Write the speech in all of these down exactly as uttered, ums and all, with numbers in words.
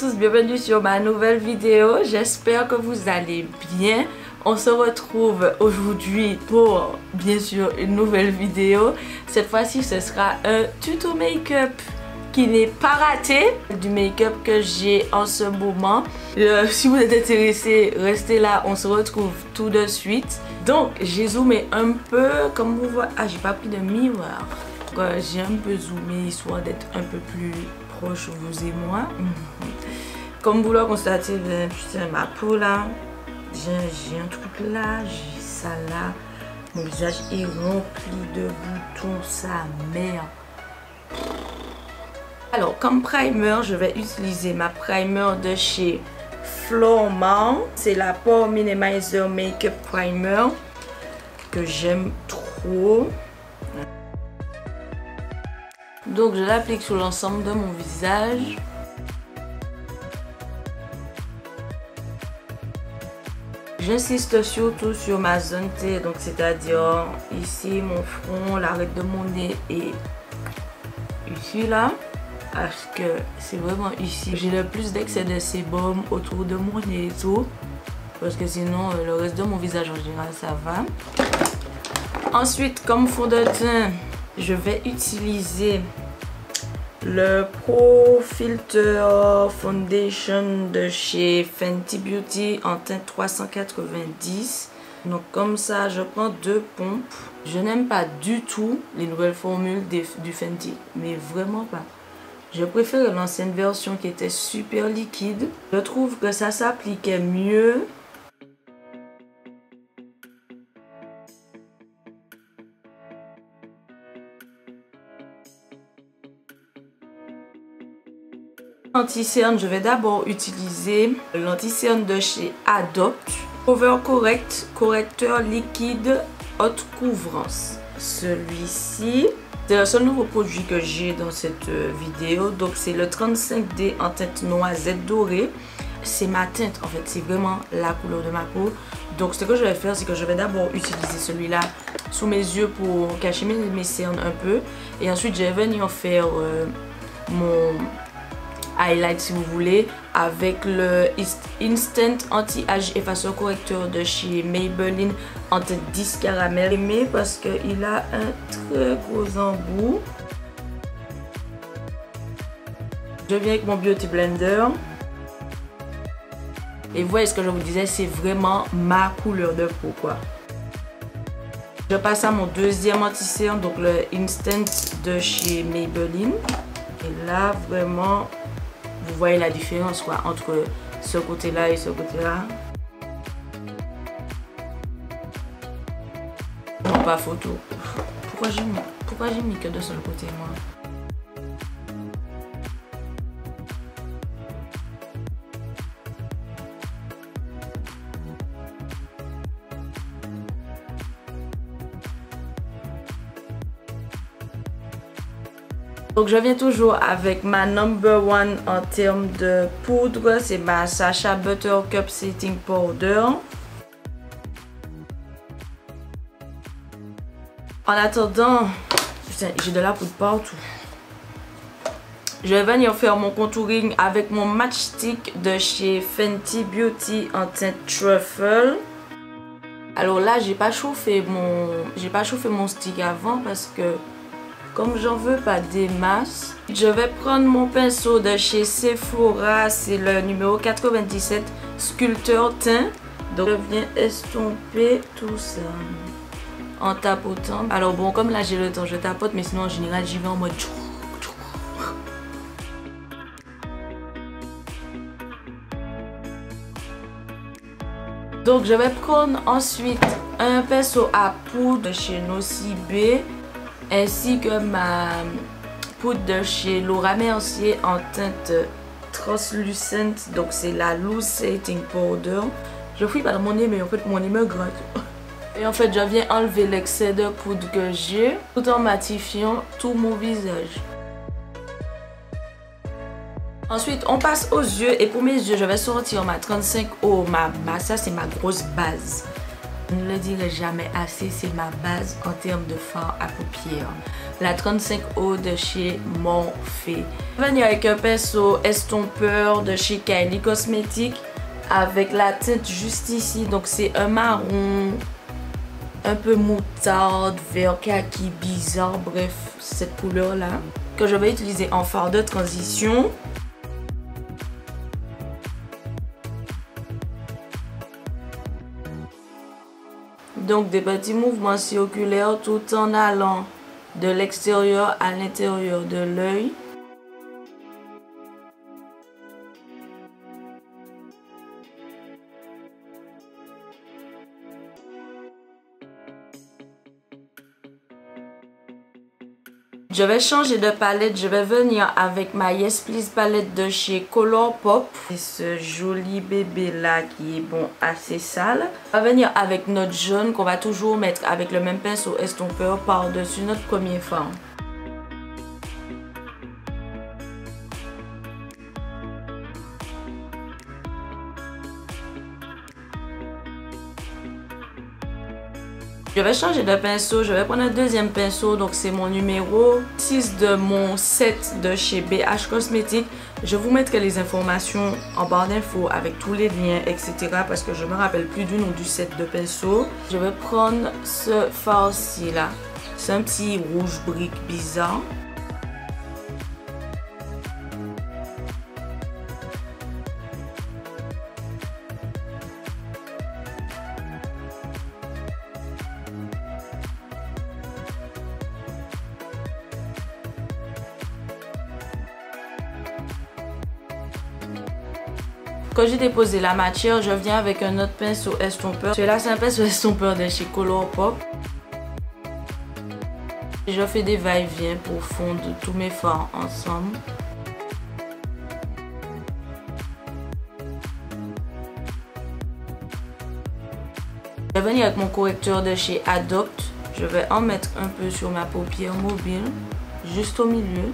tous, bienvenue sur ma nouvelle vidéo. J'espère que vous allez bien. On se retrouve aujourd'hui pour, bien sûr, une nouvelle vidéo. Cette fois-ci, ce sera un tuto make-up qui n'est pas raté, du make-up que j'ai en ce moment. Euh, si vous êtes intéressé, restez là, on se retrouve tout de suite. Donc, j'ai zoomé un peu, comme vous voyez... Ah, j'ai pas pris de miroir. Euh, j'ai un peu zoomé, histoire d'être un peu plus proche, vous et moi. Mm-hmm. Comme vous le constatez, ben, putain, ma peau là, j'ai un truc là, j'ai ça là. Mon visage est rempli de boutons, sa mère. Alors, comme primer, je vais utiliser ma primer de chez Flormar. C'est la Pore Minimizer Makeup Primer que j'aime trop. Donc, je l'applique sur l'ensemble de mon visage. J'insiste surtout sur ma zone T, donc c'est-à-dire ici, mon front, l'arête de mon nez et ici, là. Parce que c'est vraiment ici j'ai le plus d'excès de sébum autour de mon nez et tout, parce que sinon le reste de mon visage en général ça va. Ensuite, comme fond de teint, je vais utiliser le Pro Filter Foundation de chez Fenty Beauty en teint trois cent quatre-vingt-dix. Donc comme ça, je prends deux pompes. Je n'aime pas du tout les nouvelles formules des, du Fenty, mais vraiment pas. Je préfère l'ancienne version qui était super liquide. Je trouve que ça s'appliquait mieux. Anti-cerne, je vais d'abord utiliser l'anti-cerne de chez Adopt Cover Correct, correcteur liquide haute couvrance. Celui-ci, c'est le seul nouveau produit que j'ai dans cette vidéo. Donc c'est le trente-cinq D en teinte noisette dorée. C'est ma teinte en fait, c'est vraiment la couleur de ma peau. Donc ce que je vais faire, c'est que je vais d'abord utiliser celui-là sous mes yeux pour cacher mes, mes cernes un peu. Et ensuite je vais venir faire euh, mon highlight si vous voulez avec le Instant Anti-Age Effaceur Correcteur de chez Maybelline en teinte dix caramel. Aimé parce qu'il a un très gros embout. Je viens avec mon Beauty Blender. Et vous voyez ce que je vous disais, c'est vraiment ma couleur de peau quoi. Je passe à mon deuxième anti-cerne, donc le Instant de chez Maybelline. Et là vraiment... vous voyez la différence quoi, entre ce côté-là et ce côté-là. Non, pas photo. Pourquoi j'ai mis, pourquoi j'ai mis que de seul côté, moi? Donc je viens toujours avec ma number one en termes de poudre, c'est ma Sacha Butter Cup Setting Powder. En attendant, j'ai de la poudre partout. Je vais venir faire mon contouring avec mon matchstick de chez Fenty Beauty en teinte Truffle. Alors là, j'ai pas chauffé mon, j'ai pas chauffé mon stick avant parce que comme j'en veux pas des masses, je vais prendre mon pinceau de chez Sephora, c'est le numéro quatre-vingt-dix-sept, Sculpteur Teint. Donc je viens estomper tout ça en tapotant. Alors bon, comme là j'ai le temps, je tapote, mais sinon en général j'y vais en mode... Donc je vais prendre ensuite un pinceau à poudre de chez Nocibé, ainsi que ma poudre de chez Laura Mercier en teinte translucente, donc c'est la Loose Setting Powder. Je fouille pas dans mon nez, mais en fait mon nez me gratte. Et en fait je viens enlever l'excès de poudre que j'ai, tout en matifiant tout mon visage. Ensuite on passe aux yeux, et pour mes yeux je vais sortir ma trente-cinq O, ma, ma ça c'est ma grosse base. ne le dirai jamais assez, c'est ma base en termes de fard à paupières. La trente-cinq O de chez Morphe. Je vais venir avec un pinceau estompeur de chez Kylie Cosmetics avec la teinte juste ici. Donc c'est un marron un peu moutarde, vert kaki, bizarre, bref, cette couleur là que je vais utiliser en fard de transition. Donc des petits mouvements circulaires tout en allant de l'extérieur à l'intérieur de l'œil. Je vais changer de palette, je vais venir avec ma Yes Please palette de chez Colourpop. C'est ce joli bébé là qui est bon assez sale. On va venir avec notre jaune qu'on va toujours mettre avec le même pinceau estompeur par-dessus notre premier fard. Je vais changer de pinceau, je vais prendre un deuxième pinceau, donc c'est mon numéro six de mon set de chez B H Cosmetics. Je vous mettrai les informations en barre d'infos avec tous les liens, et cetera. Parce que je ne me rappelle plus du nom du set de pinceau. Je vais prendre ce fard-ci là, c'est un petit rouge brique bizarre. Quand j'ai déposé la matière, je viens avec un autre pinceau estompeur. Celui-là, c'est un pinceau estompeur de chez Colourpop. Je fais des va-et-vient pour fondre tous mes fards ensemble. Je vais venir avec mon correcteur de chez Adopt. Je vais en mettre un peu sur ma paupière mobile, juste au milieu.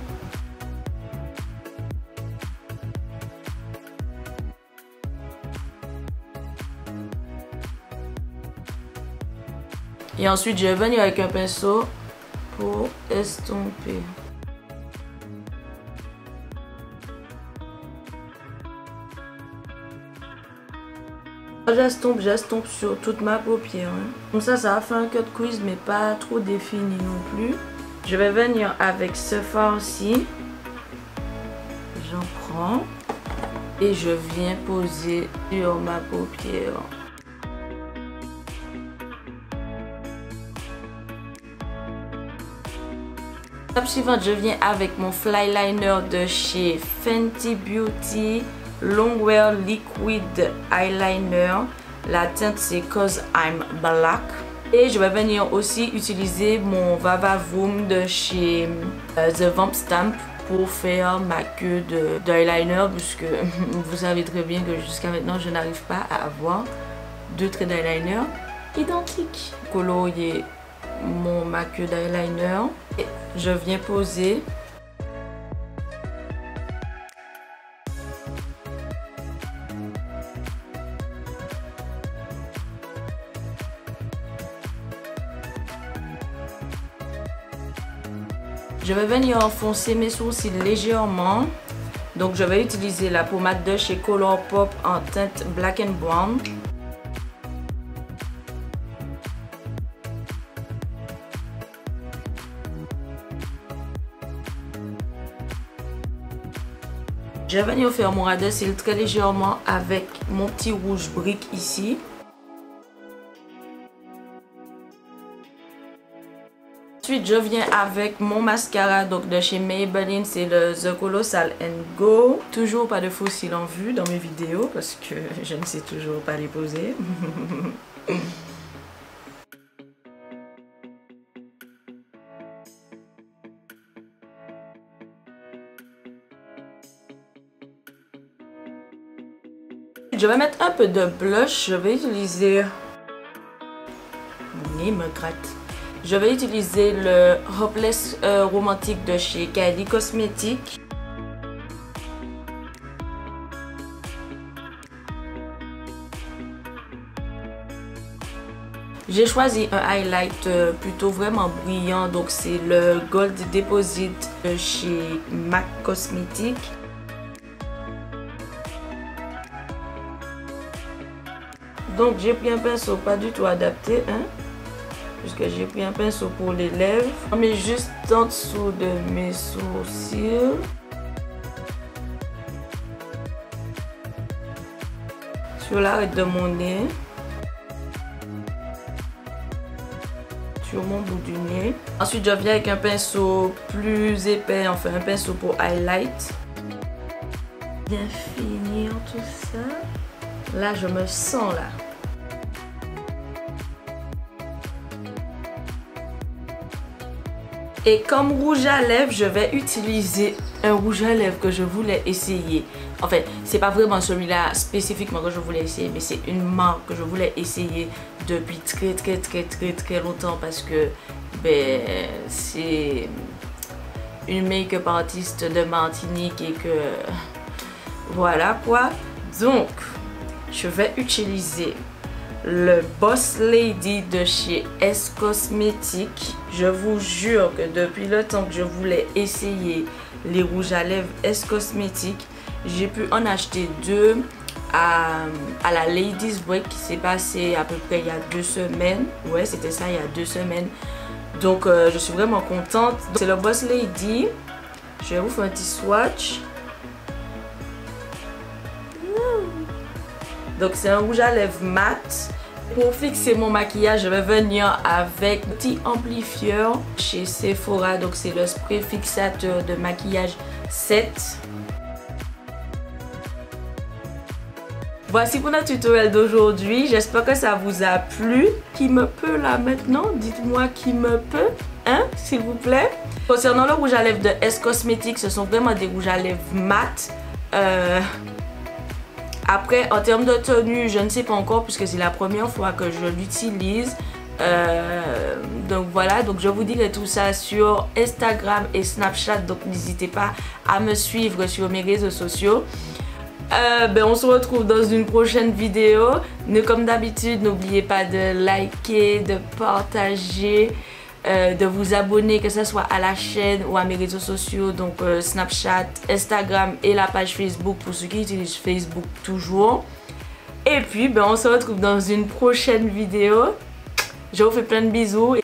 Et ensuite, je vais venir avec un pinceau pour estomper. J'estompe, j'estompe sur toute ma paupière. Hein. Comme ça, ça a fait un cut crease, mais pas trop défini non plus. Je vais venir avec ce fard-ci. J'en prends. Et je viens poser sur ma paupière. Étape suivante, je viens avec mon fly liner de chez Fenty Beauty Longwear Liquid Eyeliner. La teinte c'est Cause I'm Black. Et je vais venir aussi utiliser mon Vava Vroom de chez euh, The Vamp Stamp pour faire ma queue d'eyeliner de, puisque vous savez très bien que jusqu'à maintenant je n'arrive pas à avoir deux traits d'eyeliner identiques. Colorier mon MAC d'eyeliner et je viens poser. Je vais venir enfoncer mes sourcils légèrement. Donc je vais utiliser la pommade de chez Colourpop en teinte Black and Brown. Je vais venir faire mon ras de cils très légèrement avec mon petit rouge brique ici. Ensuite, je viens avec mon mascara donc de chez Maybelline, c'est le The Colossal and Go. Toujours pas de faux cils en vue dans mes vidéos parce que je ne sais toujours pas les poser. Je vais mettre un peu de blush, je vais utiliser... Mon nez me gratte. Je vais utiliser le Hopeless euh, Romantique de chez Kylie Cosmetics. J'ai choisi un highlight plutôt vraiment brillant, donc c'est le Gold Deposit chez M A C Cosmetics. Donc j'ai pris un pinceau pas du tout adapté, hein, puisque j'ai pris un pinceau pour les lèvres. On met juste en dessous de mes sourcils. Sur l'arête de mon nez. Sur mon bout du nez. Ensuite je viens avec un pinceau plus épais, enfin un pinceau pour highlight. Bien finir tout ça. Là je me sens là. Et comme rouge à lèvres, je vais utiliser un rouge à lèvres que je voulais essayer. En fait, c'est pas vraiment celui-là spécifiquement que je voulais essayer, mais c'est une marque que je voulais essayer depuis très très très très très longtemps parce que ben, c'est une make-up artiste de Martinique et que voilà quoi. Donc, je vais utiliser le Boss Lady de chez S Cosmetics. Je vous jure que depuis le temps que je voulais essayer les rouges à lèvres S Cosmetics, j'ai pu en acheter deux à, à la Lady's Break qui s'est passée à peu près il y a deux semaines. Ouais, c'était ça, il y a deux semaines. Donc, euh, je suis vraiment contente. C'est le Boss Lady. Je vais vous faire un petit swatch. Donc, c'est un rouge à lèvres mat. Pour fixer mon maquillage, je vais venir avec un petit amplifieur chez Sephora. Donc, c'est le spray fixateur de maquillage sept. Voici pour notre tutoriel d'aujourd'hui. J'espère que ça vous a plu. Qui me peut là maintenant? Dites-moi qui me peut, hein, s'il vous plaît. Concernant le rouge à lèvres de S Cosmetics, ce sont vraiment des rouges à lèvres mat. Euh... Après, en termes de tenue, je ne sais pas encore puisque c'est la première fois que je l'utilise. Euh, donc voilà, donc je vous dirai tout ça sur Instagram et Snapchat. Donc n'hésitez pas à me suivre sur mes réseaux sociaux. Euh, ben, on se retrouve dans une prochaine vidéo. Mais comme d'habitude, n'oubliez pas de liker, de partager, euh, de vous abonner, que ce soit à la chaîne ou à mes réseaux sociaux, donc euh, Snapchat, Instagram et la page Facebook pour ceux qui utilisent Facebook toujours. Et puis, ben, on se retrouve dans une prochaine vidéo. Je vous fais plein de bisous.